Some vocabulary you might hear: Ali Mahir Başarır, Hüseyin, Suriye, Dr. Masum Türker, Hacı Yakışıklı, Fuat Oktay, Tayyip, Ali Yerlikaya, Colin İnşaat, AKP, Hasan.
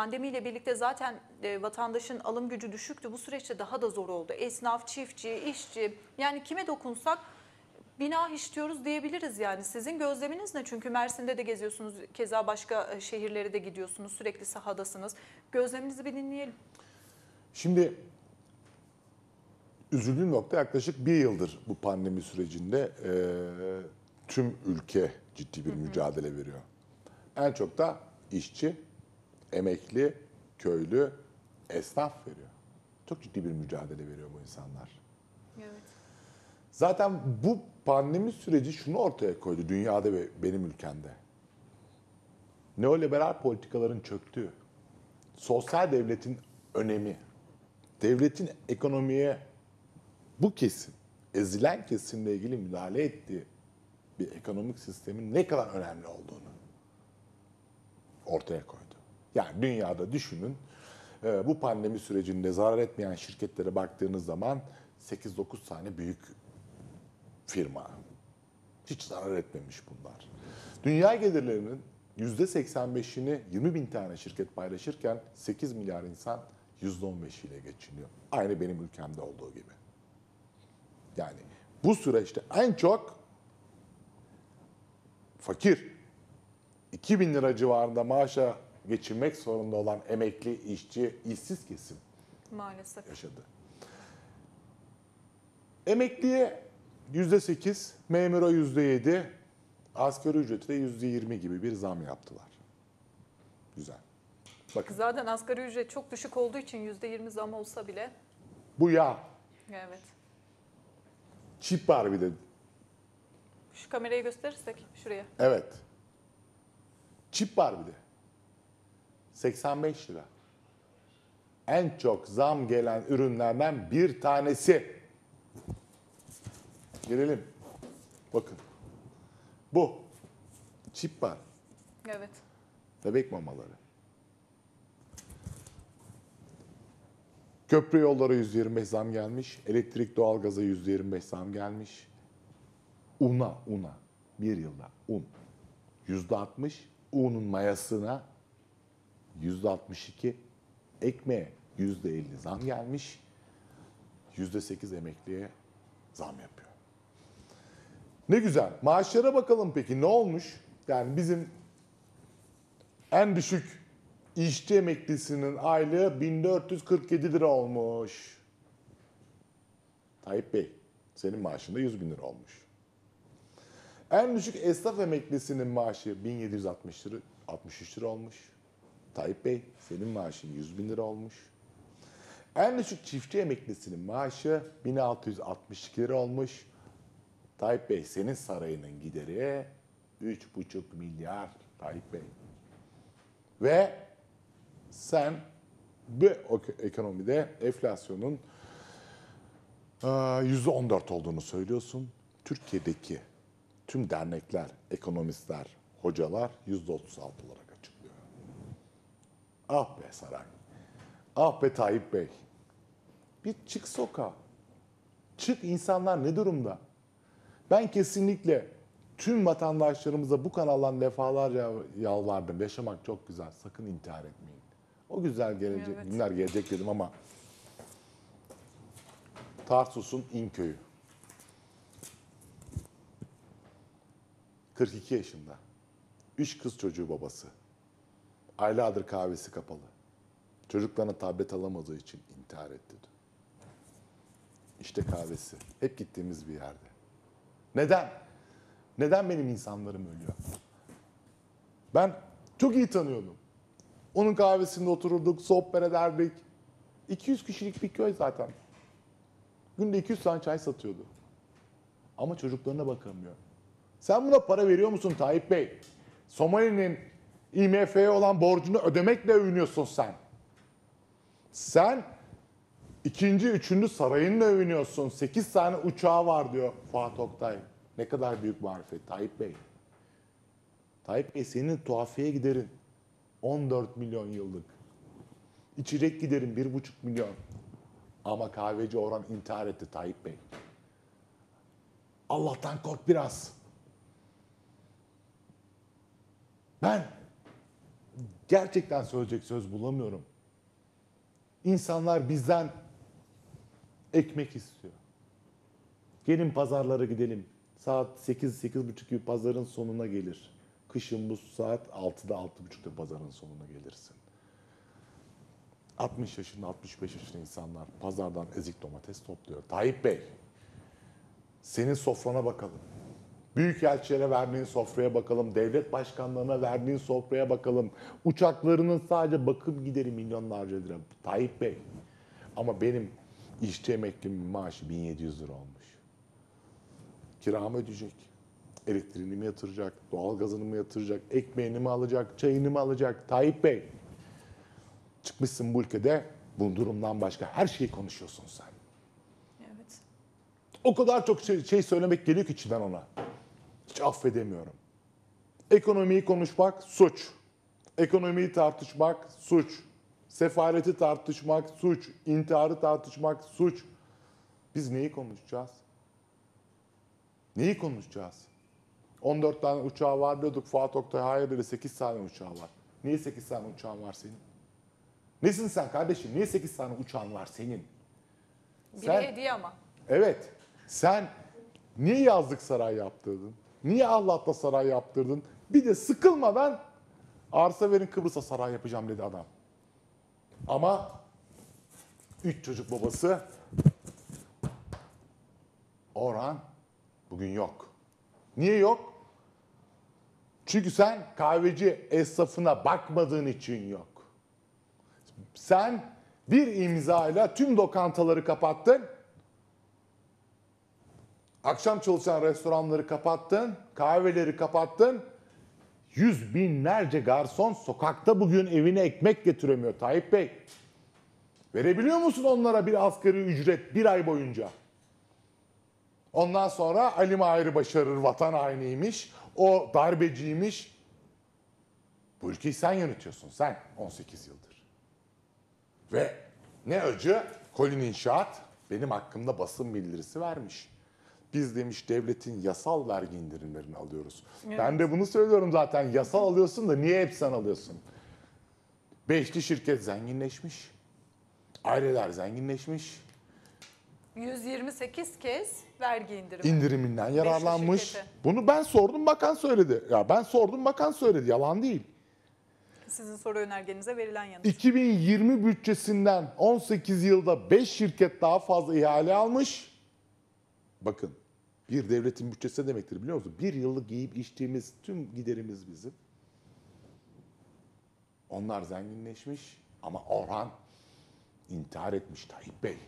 pandemiyle birlikte zaten vatandaşın alım gücü düşüktü. Bu süreçte daha da zor oldu. Esnaf, çiftçi, işçi, yani kime dokunsak bina işliyoruz diyebiliriz yani. Sizin gözleminiz ne? Çünkü Mersin'de de geziyorsunuz, keza başka şehirlere de gidiyorsunuz, sürekli sahadasınız. Gözleminizi bir dinleyelim. Şimdi üzüldüğüm nokta, yaklaşık bir yıldır bu pandemi sürecinde tüm ülke ciddi bir mücadele veriyor. En çok da işçi, emekli, köylü, esnaf veriyor. Çok ciddi bir mücadele veriyor bu insanlar. Evet. Zaten bu pandemi süreci şunu ortaya koydu dünyada ve benim ülkemde. Neoliberal politikaların çöktüğü, sosyal devletin önemi, devletin ekonomiye bu kesim, ezilen kesimle ilgili müdahale ettiği bir ekonomik sistemin ne kadar önemli olduğunu ortaya koydu. Yani dünyada düşünün, bu pandemi sürecinde zarar etmeyen şirketlere baktığınız zaman 8-9 tane büyük firma. Hiç zarar etmemiş bunlar. Dünya gelirlerinin %85'ini 20 bin tane şirket paylaşırken 8 milyar insan %15'iyle geçiniyor. Aynı benim ülkemde olduğu gibi. Yani bu süreçte en çok fakir, 2 bin lira civarında maaşa geçinmek zorunda olan emekli, işçi, işsiz kesim maalesef yaşadı. Emekliye %8, memura %7, asgari ücretine %20 gibi bir zam yaptılar. Güzel. Bakın. Zaten asgari ücret çok düşük olduğu için %20 zam olsa bile. Bu ya. Evet. Çip var bir de. Şu kamerayı gösterirsek şuraya. Evet. Çip var bir de. 85 lira. En çok zam gelen ürünlerden bir tanesi. Gelelim. Bakın. Bu. Çip var. Evet. Bebek mamaları. Köprü yolları %25 zam gelmiş. Elektrik, doğalgaza %25 zam gelmiş. Una. Bir yılda un. %60. Unun mayasına %62. Ekmeğe %50 zam gelmiş. %8 emekliye zam yapıyor. Ne güzel. Maaşlara bakalım peki, ne olmuş? Yani bizim en düşük işçi emeklisinin aylığı 1447 lira olmuş. Tayyip Bey, senin maaşında 100 bin lira olmuş. En düşük esnaf emeklisinin maaşı 1763 lira olmuş. Tayyip Bey, senin maaşın 100 bin lira olmuş. En düşük çiftçi emeklisinin maaşı 1662 lira olmuş. Tayyip Bey, senin sarayının gideri 3,5 milyar Tayyip Bey. Ve sen bu ekonomide enflasyonun %14 olduğunu söylüyorsun. Türkiye'deki tüm dernekler, ekonomistler, hocalar %36 olarak açıklıyor. Ah be saray. Ah be Tayyip Bey. Bir çık sokağa. Çık, insanlar ne durumda? Ben kesinlikle tüm vatandaşlarımıza bu kanaldan defalarca yalvardım. Yaşamak çok güzel. Sakın intihar etmeyin. O güzel gelecek, evet, günler gelecek dedim ama Tarsus'un İnköy'ü. 42 yaşında. 3 kız çocuğu babası. Aylardır kahvesi kapalı. Çocuklarına tablet alamadığı için intihar etti. İşte kahvesi. Hep gittiğimiz bir yerde. Neden? Neden benim insanlarım ölüyor? Ben çok iyi tanıyordum. Onun kahvesinde otururduk, sohbet ederdik. 200 kişilik bir köy zaten. Günde 200 tane çay satıyordu. Ama çocuklarına bakamıyor. Sen buna para veriyor musun Tayyip Bey? Somali'nin IMF'ye olan borcunu ödemekle övünüyorsun sen. Sen ikinci, üçüncü sarayınla övünüyorsun. 8 tane uçağı var diyor Fuat Oktay. Ne kadar büyük marifet Tayyip Bey. Tayyip Bey, senin tuhafiye giderin 14 milyon yıllık. İçecek giderin 1,5 milyon. Ama kahveci Orhan intihar etti Tayyip Bey. Allah'tan kork biraz. Ben Gerçekten söyleyecek söz bulamıyorum. İnsanlar bizden ekmek istiyor. Gelin pazarlara gidelim. Saat 8-8.30 gibi pazarın sonuna gelir. Kışın bu saat 6'da 6.30'da pazarın sonuna gelirsin. 60 yaşında, 65 yaşında insanlar pazardan ezik domates topluyor. Tayyip Bey, senin sofrana bakalım. Büyükelçilere verdiğin sofraya bakalım. Devlet başkanlarına verdiğin sofraya bakalım. Uçaklarının sadece bakım gideri milyonlarca lira. Tayyip Bey. Ama benim işçi emeklimin maaşı 1700 lira olmuş. Kiramı ödeyecek. Elektriğini mi yatıracak? Doğalgazını mı yatıracak? Ekmeğini mi alacak? Çayını mı alacak? Tayyip Bey. Çıkmışsın bu ülkede bu durumdan başka her şeyi konuşuyorsun sen. Evet. O kadar çok şey söylemek geliyor ki içinden ona. Hiç affedemiyorum. Ekonomiyi konuşmak suç. Ekonomiyi tartışmak suç. Sefaleti tartışmak suç. İntiharı tartışmak suç. Biz neyi konuşacağız? Neyi konuşacağız? 14 tane uçağı var diyorduk. Fuat Oktay hayır dedi, 8 tane uçağı var. Niye 8 tane uçağın var senin? Nesin sen kardeşim? Niye 8 tane uçağın var senin? Biri hediye ama. Evet. Sen niye yazlık saray yaptırdın? Niye Allah'ta saray yaptırdın? Bir de sıkılmadan arsa verin Kıbrıs'a saray yapacağım dedi adam. Ama 3 çocuk babası Orhan bugün yok. Niye yok? Çünkü sen kahveci esnafına bakmadığın için yok. Sen bir imzayla tüm lokantaları kapattın. Akşam çalışan restoranları kapattın. Kahveleri kapattın. Yüz binlerce garson sokakta bugün evine ekmek getiremiyor Tayyip Bey. Verebiliyor musun onlara bir asgari ücret bir ay boyunca? Ondan sonra Ali Mahir Başarır vatan hainiymiş. O darbeciymiş. Bu ülkeyi sen yönetiyorsun sen 18 yıldır. Ve ne acı, Colin İnşaat benim hakkımda basın bildirisi vermiş. Biz demiş devletin yasal vergi indirimlerini alıyoruz. Evet. Ben de bunu söylüyorum zaten, yasal alıyorsun da niye hep sen alıyorsun? Beşli şirket zenginleşmiş, aileler zenginleşmiş. 128 kez vergi indirimi. İndiriminden yararlanmış. Bunu ben sordum, bakan söyledi. Ya ben sordum, bakan söyledi, yalan değil. Sizin soru önergenize verilen yanıt. 2020 bütçesinden 18 yılda 5 şirket daha fazla ihale almış. Bakın bir devletin bütçesi demektir biliyor musunuz? Bir yıllık yiyip içtiğimiz tüm giderimiz bizim. Onlar zenginleşmiş ama Orhan intihar etmiş Tayyip Bey.